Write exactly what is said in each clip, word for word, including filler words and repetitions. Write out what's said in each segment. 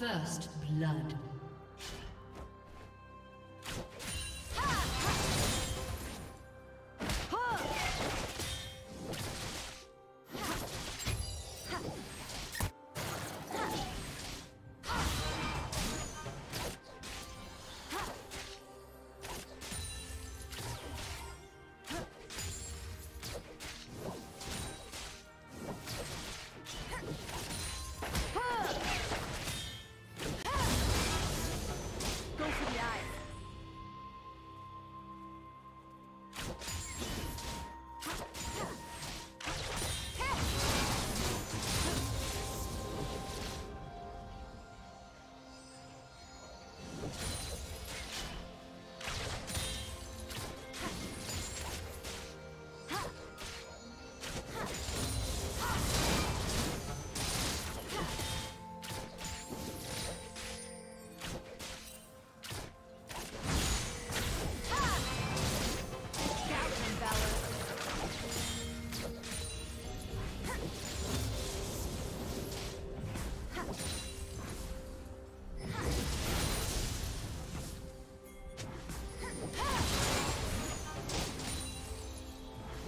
First blood.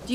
Do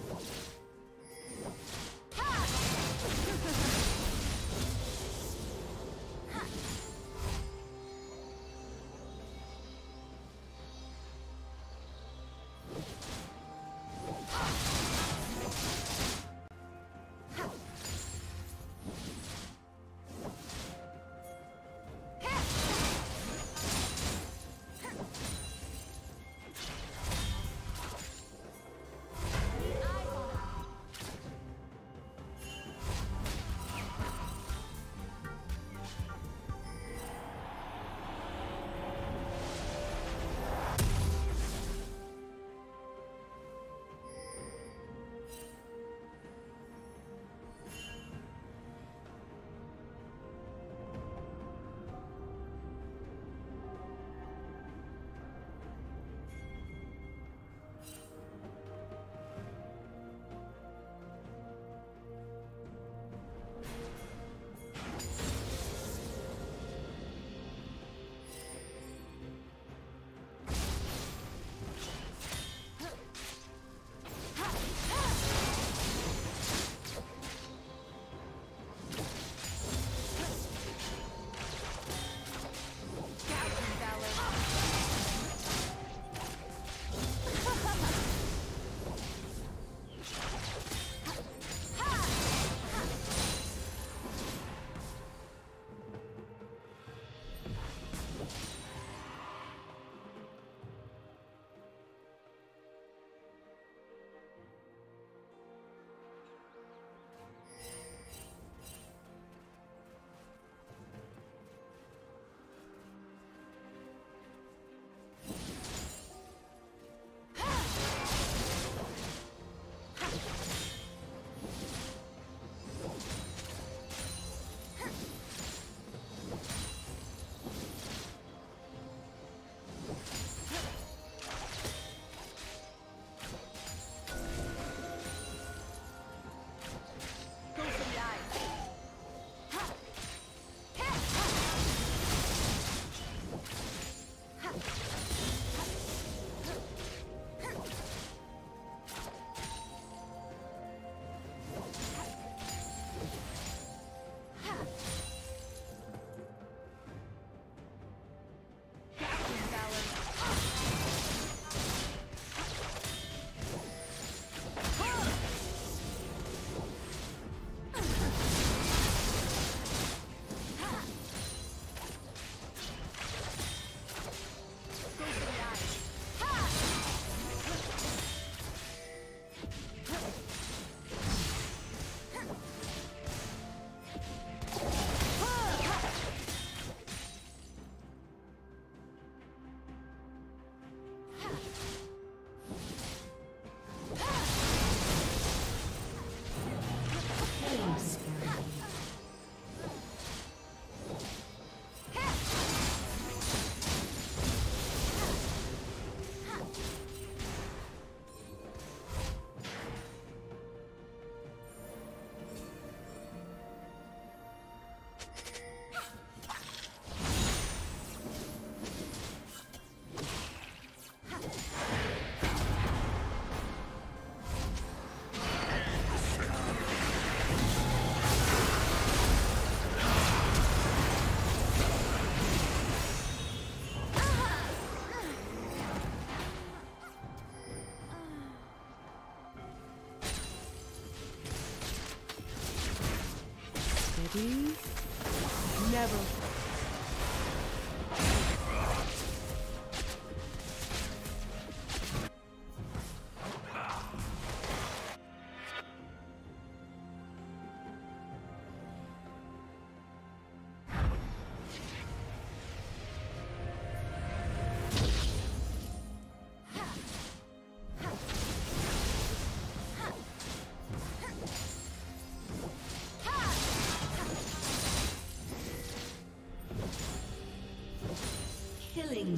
These never. Killing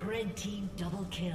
Red team double kill.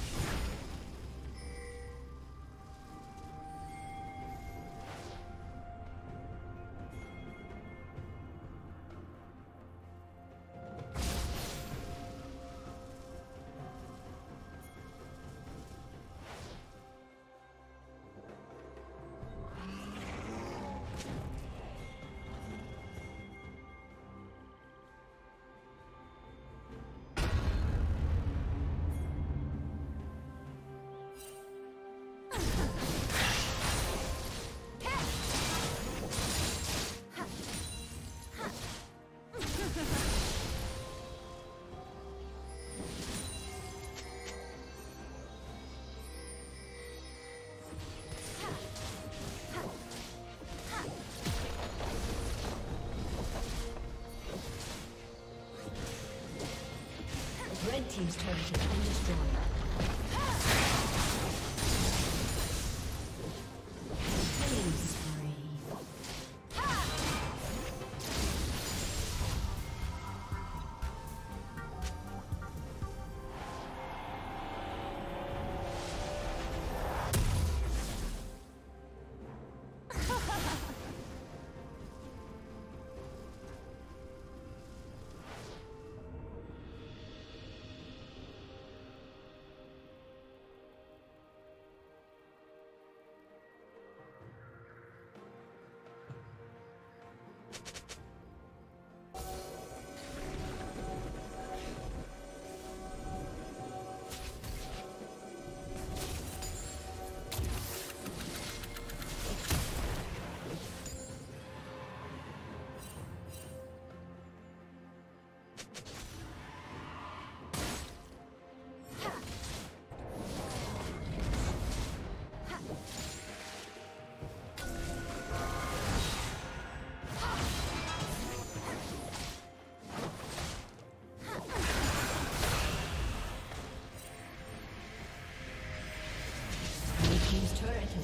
Team's turret has been destroyed.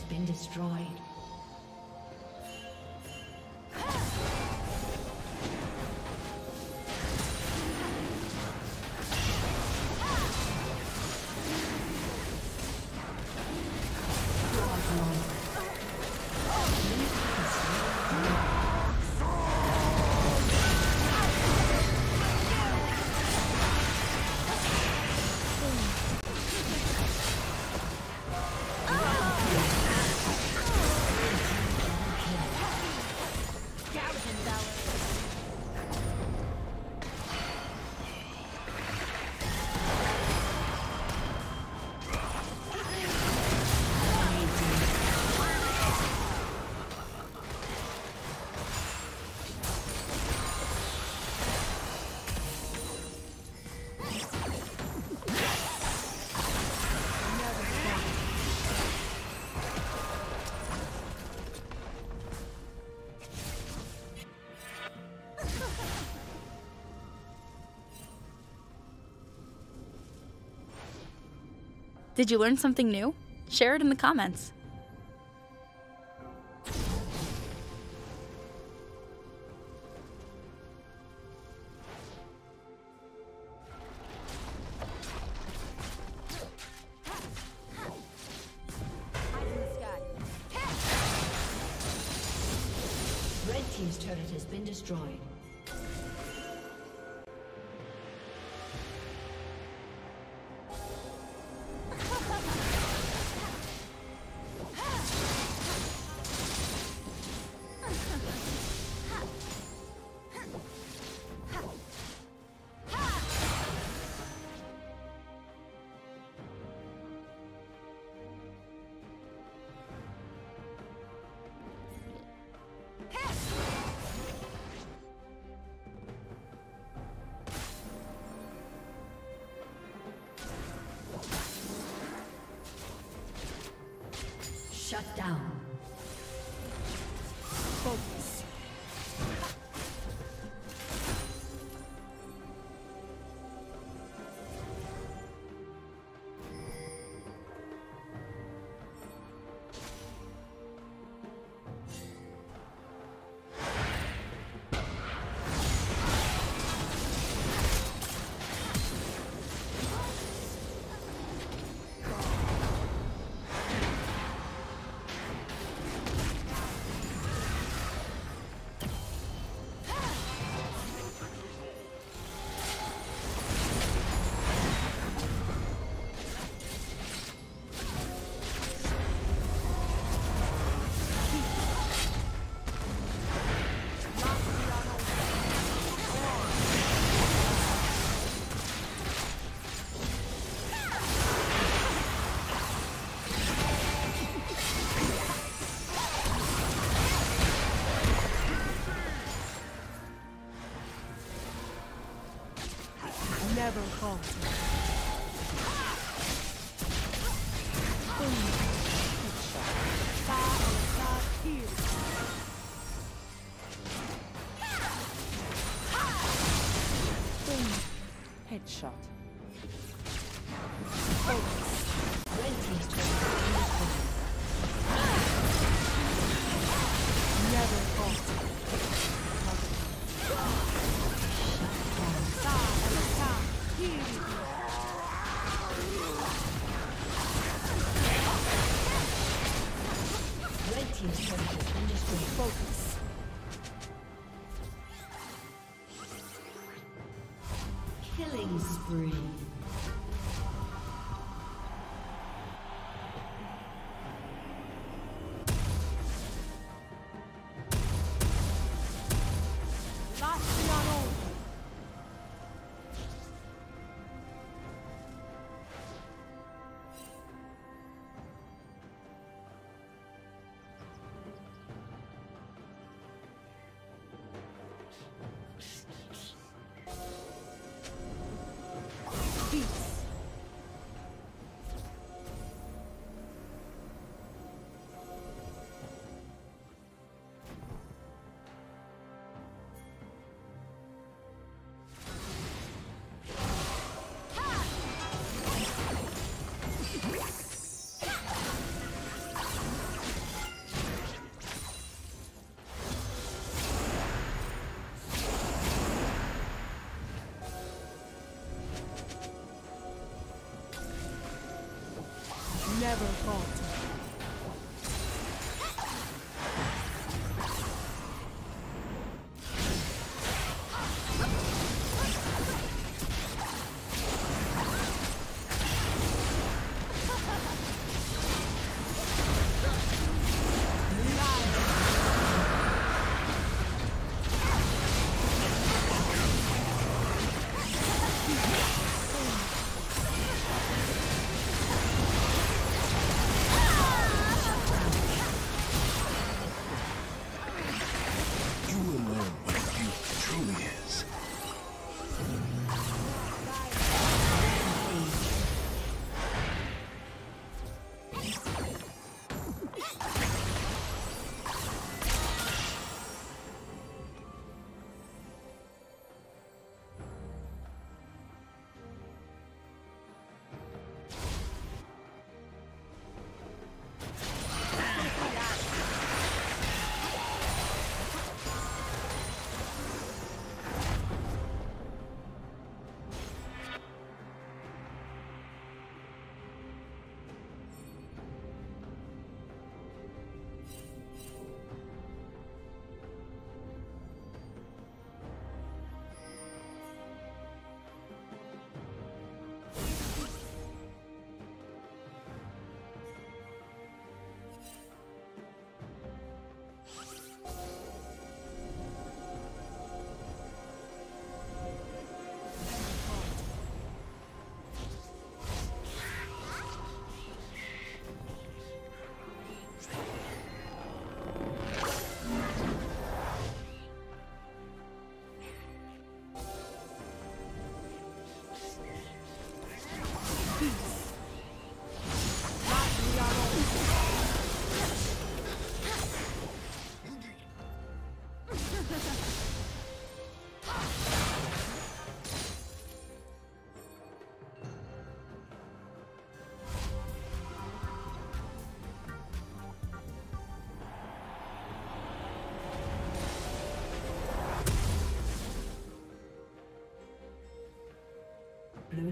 Been destroyed. Did you learn something new? Share it in the comments. Red Team's turret has been destroyed. Shut down. Focus. Double kill. Headshot. Killing spree. Never fault. Blue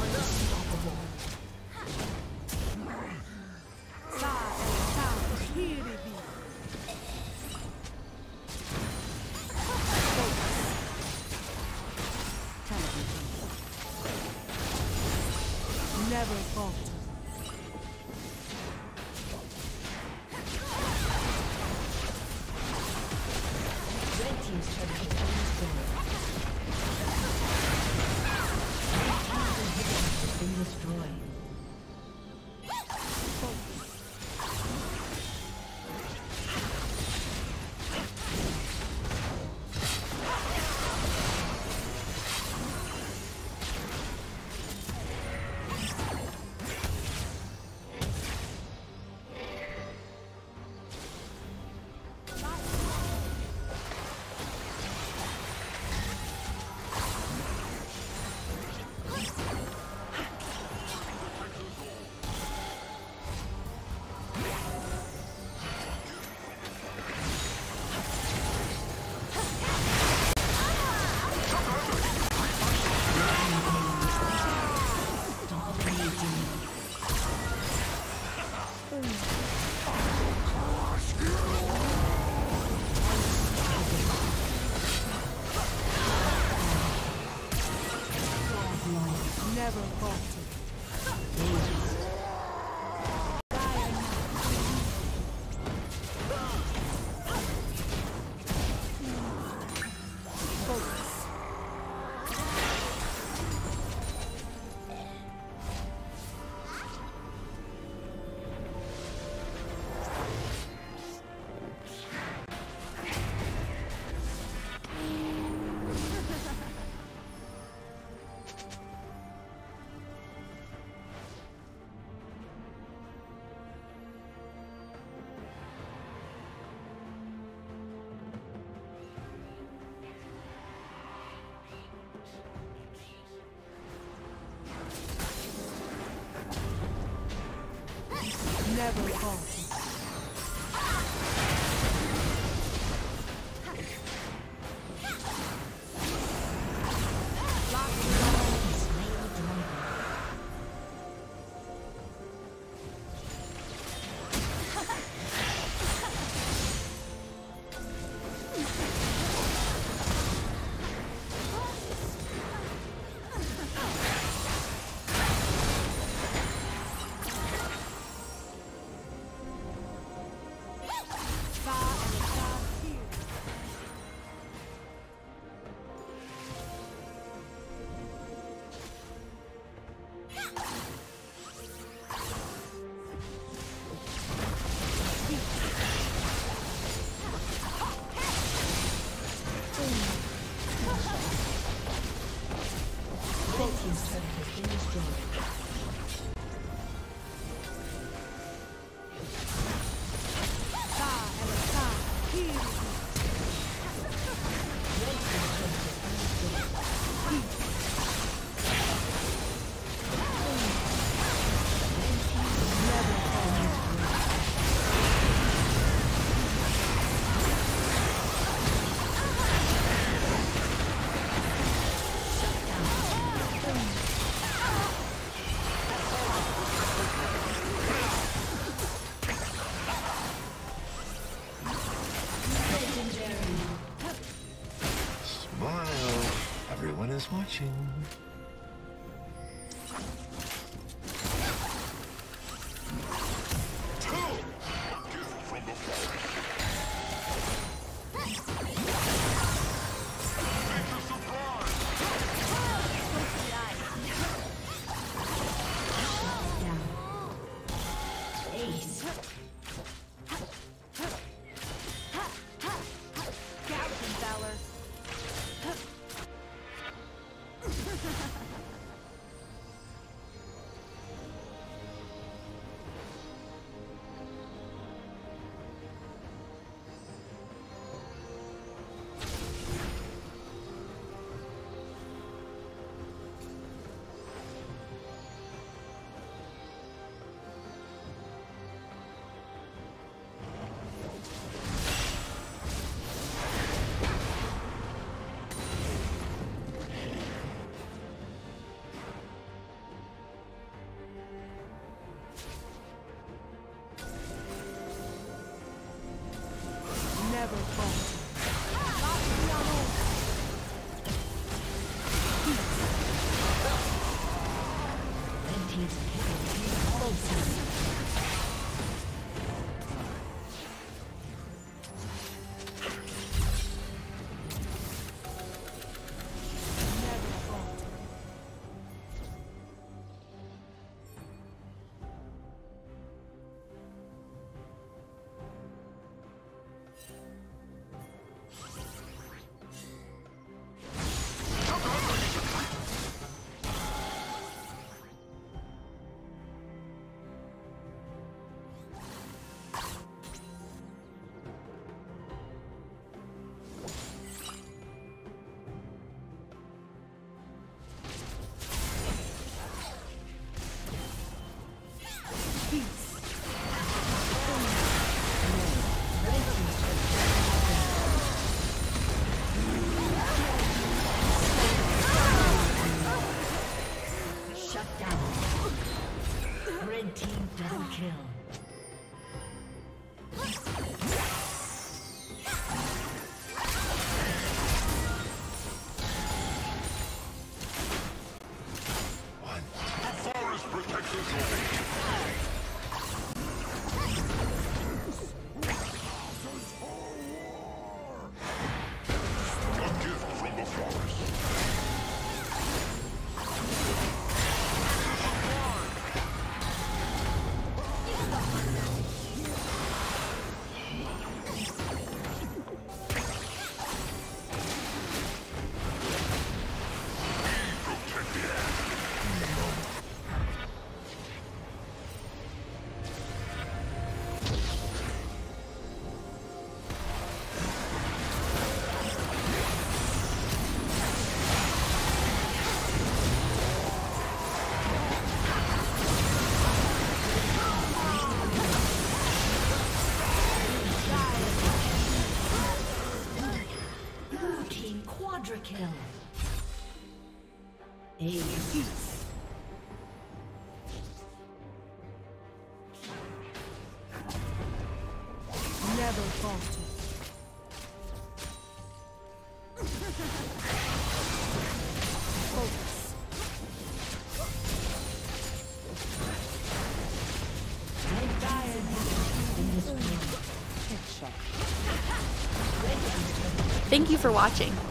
Unstoppable. never falter. Red team's turret has been destroyed. Red team's inhibitor has been destroyed. Never fall. Watching. Ha ha ha! Team double kill. Thank you for watching.